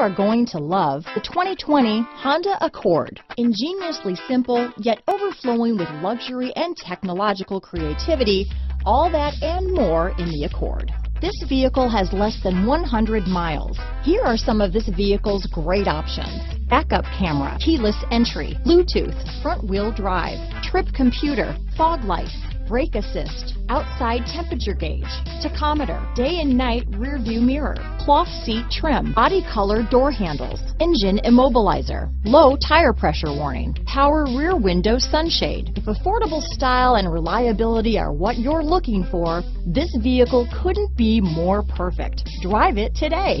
are going to love the 2020 Honda Accord. Ingeniously simple, yet overflowing with luxury and technological creativity, all that and more in the Accord. This vehicle has less than 100 miles. Here are some of this vehicle's great options: backup camera, keyless entry, Bluetooth, front-wheel drive, trip computer, fog lights, brake assist, outside temperature gauge, tachometer, day and night rear view mirror, cloth seat trim, body color door handles, engine immobilizer, low tire pressure warning, power rear window sunshade. If affordable style and reliability are what you're looking for, this vehicle couldn't be more perfect. Drive it today.